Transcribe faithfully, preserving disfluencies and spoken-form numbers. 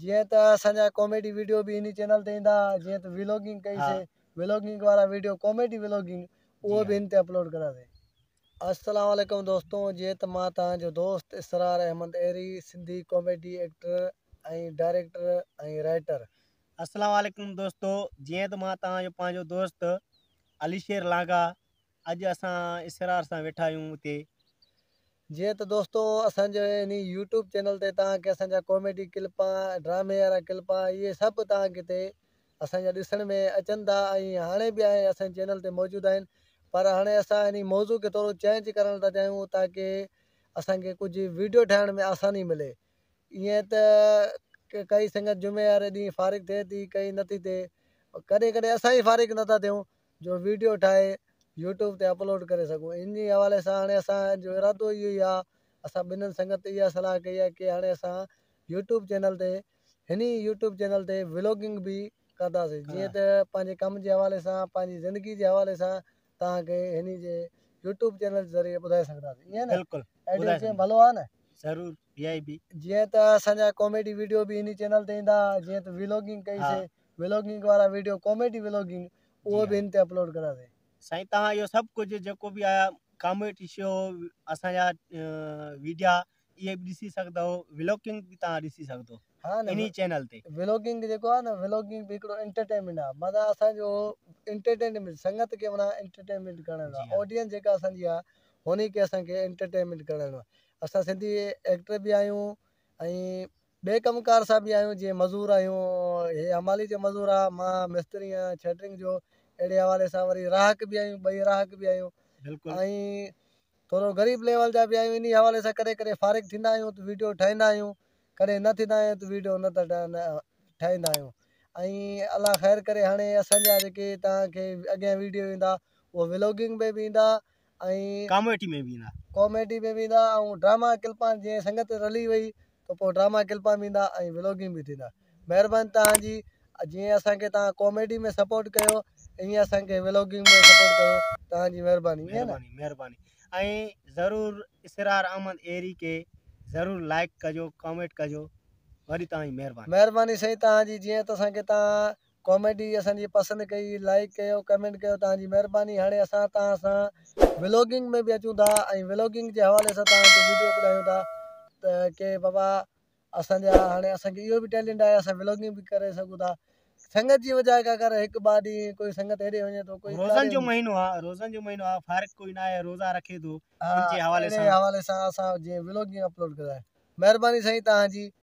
जीअं त असांजा कॉमेडी वीडियो बि इन चैनल ते ईंदा, जीअं त व्लॉगिंग कईसीं, व्लॉगिंग वारा वीडियो कॉमेडी व्लॉगिंग उहो बि इन ते अपलोड करासीं। अस्सलाम वालेकुम दोस्तों, जीअं त मां तव्हांजो दोस्त इसरार एरी सिंधी कॉमेडी एक्टर ऐं डायरेक्टर ऐं राइटर। अस्सलाम वालेकुम दोस्तों, जीअं त मां तव्हांजो पंहिंजो दोस्त अलीशेर लांगा, अॼु असां इसरार सां वेठा आहियूं हुते। जी तो दोस्तों असांजे इन यूट्यूब चैनल ते तव्हांखे असांजा कॉमेडी क्लिप, ड्रामे वारा क्लिप, ये सब तव्हांखे ते असांजा ॾिसण में अचनि था। हाणे भी असांजे चैनल ते मौजूद आहिनि, पर हाणे असां इन मौजू के थोड़ा चेंज करण था चाहियूं ताकि असांखे कुछ वीडियो ठाहिण में आसानी मिले। ये तो कई संगत जुमे वारे दी फारिग थे थी, कई नथी थे, कदें कदें असां ही फारिग नथा थियूं जो वीडियो ठाहे यूट्यूब ते अपलोड करे सकूँ। इन हवाले से हाँ असो इरादो इो ही अस बिन्न संगत इहा सलाह कई है कि हाँ अस यूट्यूब चैनल ते इन यूट्यूब चैनल ते व्लॉगिंग भी कदासी, जी तो पाँच कम के हवाले से पाँच जिंदगी के हवाले से तक इन यूट्यूब चैनल के जरिए बुधाई सकता भलो है न जरूर। जी तो असा कॉमेडी वीडियो भी इन चैनल ते इंदा, जी तो व्लॉगिंग कई, व्लॉगिंग वाला वीडियो कॉमेडी व्लॉगिंग वो भी इन अपलोड करासी। साईं तव्हां इहो सभु कुझु जेको बि आहे कॉमेडी शो असांजा वीडिया इहे बि ॾिसी सघंदा हो, व्लॉगिंग बि तव्हां ॾिसी सघंदो हा इन चैनल ते। व्लॉगिंग जेको आहे न, व्लॉगिंग बि हिकिड़ो एंटरटेनमेंट आहे, माना असांजो एंटरटेनमेंट संगत खे माना एंटरटेनमेंट करणो आहे। ऑडियंस जेका असांजी आहे हुन खे असांखे एंटरटेनमेंट करणो आहे। असां सिंधी एक्टर बि आहियूं ऐं ॿिए कमकार सां बि आहियूं, जीअं मज़ूर आहियूं, हे हमाली जो मज़ूर आहे, मां मिस्त्री आहियां शटरिंग जो, अड़े हवाले से वरी राहक भी आयूँ, बई राहक भी आयूँ, ऐं थोड़ो गरीब लेवल जा भी आयूँ। इन हवाले से करें करें फारिग थींदा आयूँ तो वीडियो ठाहींदा आयूँ, करें न थींदा आयूँ तो वीडियो न ठाहींदा आयूँ। ऐं अल्लाह खैर करे हाणे असांजा जेके तव्हांखे अॻियां वीडियो ईंदा उहो व्लॉगिंग में बि ईंदा ऐं कॉमेडी में बि ईंदा, कॉमेडी में बि ईंदा ऐं ड्रामा क्लिपा, जीअं संगत रली वई तो पोइ ड्रामा क्लिपा बि ईंदा ऐं व्लॉगिंग बि थींदा। महिरबानी तव्हांजी, जीअं असांखे तव्हां कॉमेडी में सपोर्ट कयो इन असांखे व्लॉगिंग में सपोर्ट करो, तव्हांजी महिरबानी महिरबानी। ऐं ज़रूरु इसरार एरी के ज़रूरु लाइक कजो, कॉमेंट कजो, वरी तव्हांजी महिरबानी महिरबानी साईं तव्हांजी। जीअं त असांखे तव्हां कॉमेडी असांजी पसंदि कई, लाइक कयो, कमेंट कयो, तव्हांजी महिरबानी। हाणे असां तव्हां सां व्लॉगिंग में बि अचूं था ऐं व्लॉगिंग जे हवाले सां तव्हांखे वीडियो ॿुधायूं था त के बाबा असांजा हाणे असांखे इहो बि टैलेंट आहे, असां व्लॉगिंग बि करे सघूं था। संगत जी वजह का कर एक बार ही कोई संगत हेडे हो तो कोई रोजन जो महीनो आ, रोजन जो महीनो आ, फर्क कोई ना है, रोजा रखे दो इनके हवाले से हवाले से असा जे व्लॉग अपलोड करा। मेहरबानी सही ता जी।